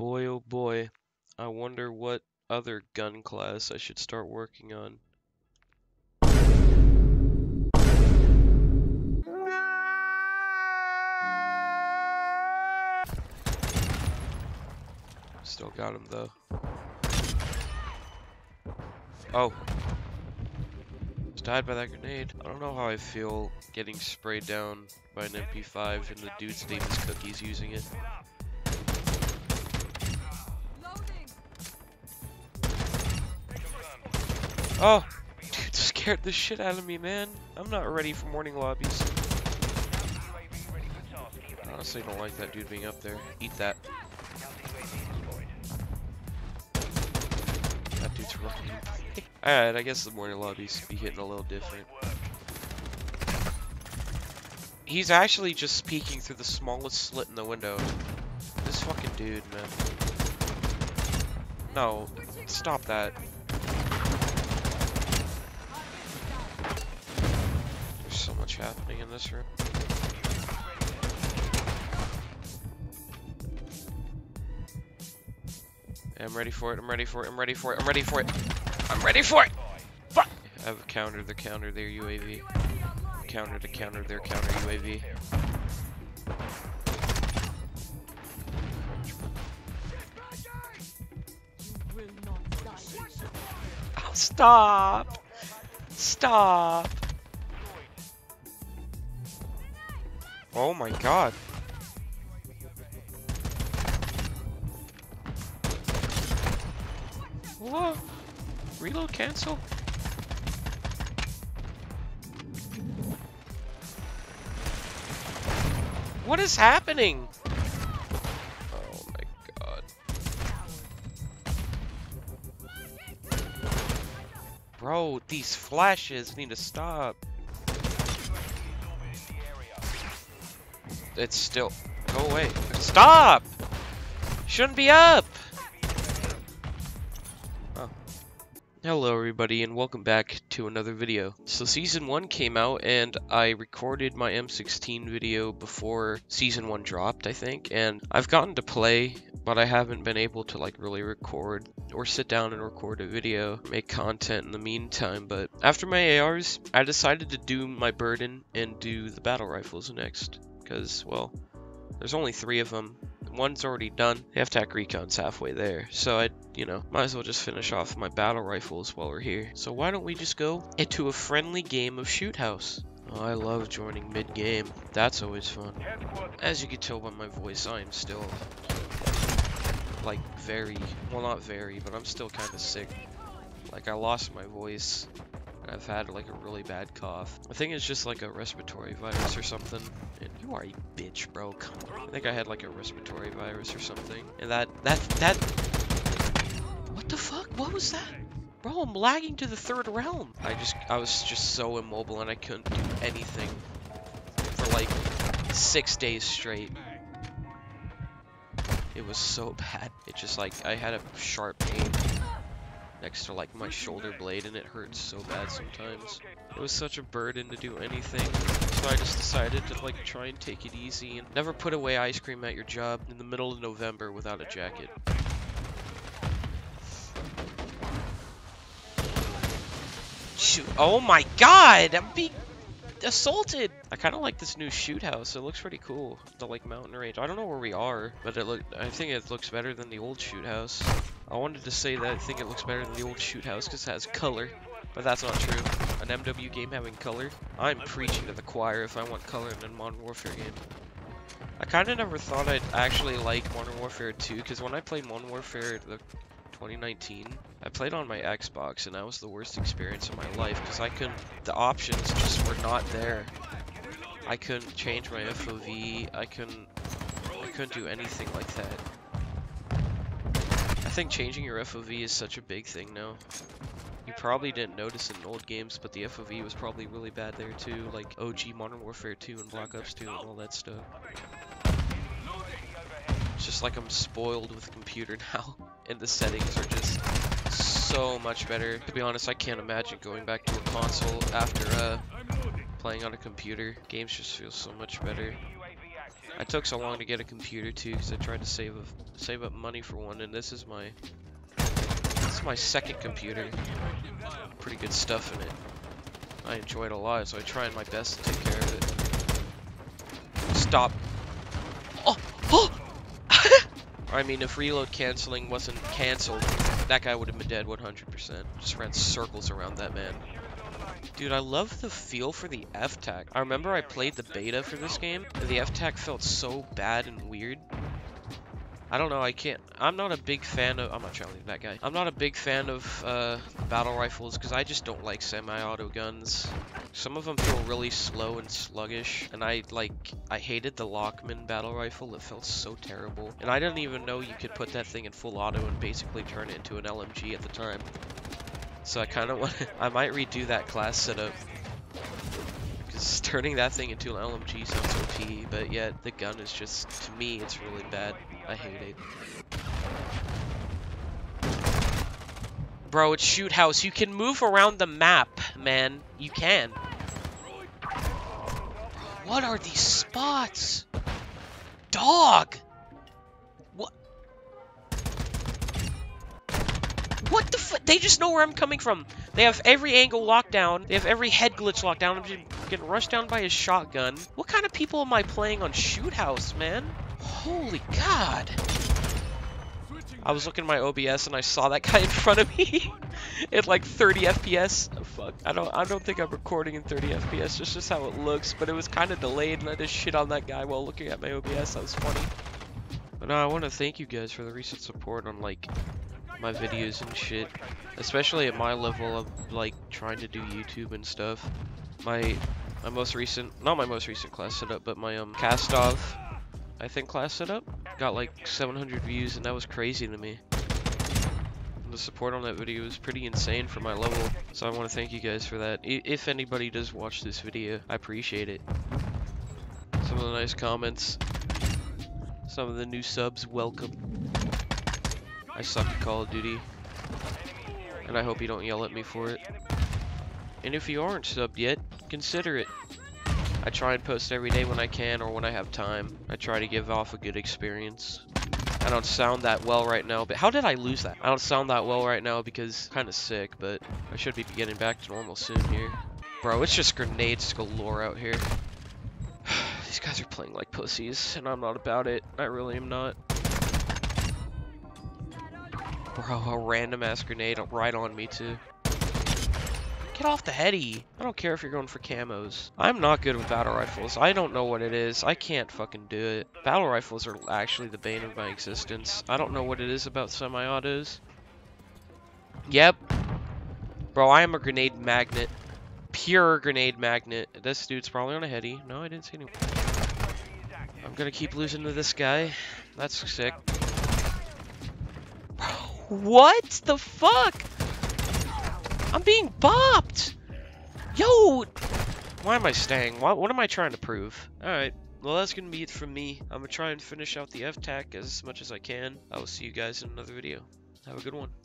oh boy, I wonder what other gun class I should start working on. Still got him though. Oh. Just died by that grenade. I don't know how I feel getting sprayed down by an MP5 and the dude's name is Cookies using it. Oh! Dude scared the shit out of me, man. I'm not ready for morning lobbies. I honestly don't like that dude being up there. Eat that. That dude's running. Alright, I guess the morning lobbies be hitting a little different. He's actually just peeking through the smallest slit in the window. This fucking dude, man. No, stop that. So much happening in this room. I'm ready for it, I'm ready for it, I'm ready for it, I'm ready for it, I'm ready for it! Fuck! I've countered the counter, their UAV. Counter to counter, their counter UAV. Oh, stop! Stop! Oh my god. Whoa. Reload cancel. What is happening? Oh my god. Bro, these flashes need to stop. It's still... Go away. Stop! Shouldn't be up! Oh. Hello everybody and welcome back to another video. So Season 1 came out and I recorded my M16 video before Season 1 dropped, I think. And I've gotten to play, but I haven't been able to like really record or sit down and record a video, make content in the meantime. But after my ARs, I decided to do my Burden and do the battle rifles next. Because, well, there's only 3 of them. One's already done. The FTAC Recon's halfway there. So I, you know, might as well just finish off my battle rifles while we're here. So why don't we just go into a friendly game of Shoot House? Oh, I love joining mid-game. That's always fun. As you can tell by my voice, I am still, like, very... Well, not very, but I'm still kind of sick. Like, I lost my voice. I've had like a really bad cough. I think it's just like a respiratory virus or something. And you are a bitch, bro. Come on. I think I had like a respiratory virus or something. And that. What the fuck? What was that? Bro, I'm lagging to the 3rd realm. I was just so immobile and I couldn't do anything for like 6 days straight. It was so bad. It just like, I had a sharp pain next to like my shoulder blade and it hurts so bad sometimes. It was such a burden to do anything, so I just decided to like try and take it easy and never put away ice cream at your job in the middle of November without a jacket. Shoot, oh my god, I'm being assaulted. I kind of like this new Shoot House. It looks pretty cool, the like mountain range. I don't know where we are, but I think it looks better than the old Shoot House. I wanted to say that I think it looks better than the old Shoot House because it has color, but that's not true. An MW game having color? I'm preaching to the choir if I want color in a Modern Warfare game. I kind of never thought I'd actually like Modern Warfare 2 because when I played Modern Warfare 2019, I played on my Xbox and that was the worst experience of my life because I couldn't, the options just were not there. I couldn't change my FOV, I couldn't do anything like that. I think changing your FOV is such a big thing now. You probably didn't notice in old games, but the FOV was probably really bad there too, like OG Modern Warfare 2 and Black Ops 2 and all that stuff. It's just like I'm spoiled with a computer now, and the settings are just so much better. To be honest, I can't imagine going back to a console after playing on a computer. Games just feel so much better. I took so long to get a computer too because I tried to save up money for one, and this is my second computer. Pretty good stuff in it. I enjoy it a lot, so I tried my best to take care of it. Stop. Oh, oh! I mean, if reload canceling wasn't canceled, that guy would have been dead 100%. Just ran circles around that man. Dude, I love the feel for the FTAC. I remember I played the beta for this game, and the FTAC felt so bad and weird. I don't know, I can't... I'm not a big fan of... I'm not trying to leave that guy. I'm not a big fan of battle rifles, because I just don't like semi-auto guns. Some of them feel really slow and sluggish, and I hated the Lockman battle rifle. It felt so terrible. And I didn't even know you could put that thing in full auto and basically turn it into an LMG at the time. So I kind of want to, I might redo that class setup, because turning that thing into an LMG sounds OP, but yet the gun is just, to me, it's really bad. I hate it. Bro, it's Shoot House. You can move around the map, man. You can. What are these spots? Dog! What the f- They just know where I'm coming from. They have every angle locked down. They have every head glitch locked down. I'm just getting rushed down by a shotgun. What kind of people am I playing on Shoot House, man? Holy God. I was looking at my OBS and I saw that guy in front of me at like 30 FPS. Oh, fuck. I don't think I'm recording in 30 FPS. It's just how it looks, but it was kind of delayed and I just shit on that guy while looking at my OBS. That was funny. But no, I want to thank you guys for the recent support on like my videos and shit, especially at my level of like trying to do YouTube and stuff. My most recent, not my most recent class setup, but my Kastov, I think, class setup got like 700 views, and that was crazy to me. And the support on that video was pretty insane for my level, so I want to thank you guys for that. If anybody does watch this video, I appreciate it. Some of the nice comments, some of the new subs, welcome. I suck at Call of Duty, and I hope you don't yell at me for it. And if you aren't subbed yet, consider it. I try and post every day when I can or when I have time. I try to give off a good experience. I don't sound that well right now, but how did I lose that? I don't sound that well right now because I'm kind of sick, but I should be getting back to normal soon here. Bro, it's just grenades galore out here. These guys are playing like pussies, and I'm not about it. I really am not. Bro, a random ass grenade right on me too. Get off the heady. I don't care if you're going for camos. I'm not good with battle rifles. I don't know what it is. I can't fucking do it. Battle rifles are actually the bane of my existence. I don't know what it is about semi-autos. Yep. Bro, I am a grenade magnet. Pure grenade magnet. This dude's probably on a heady. No, I didn't see anyone. I'm gonna keep losing to this guy. That's sick. What the fuck? I'm being bopped! Yo! Why am I staying? What am I trying to prove? Alright, well that's gonna be it from me. I'm gonna try and finish out the FTAC as much as I can. I will see you guys in another video. Have a good one.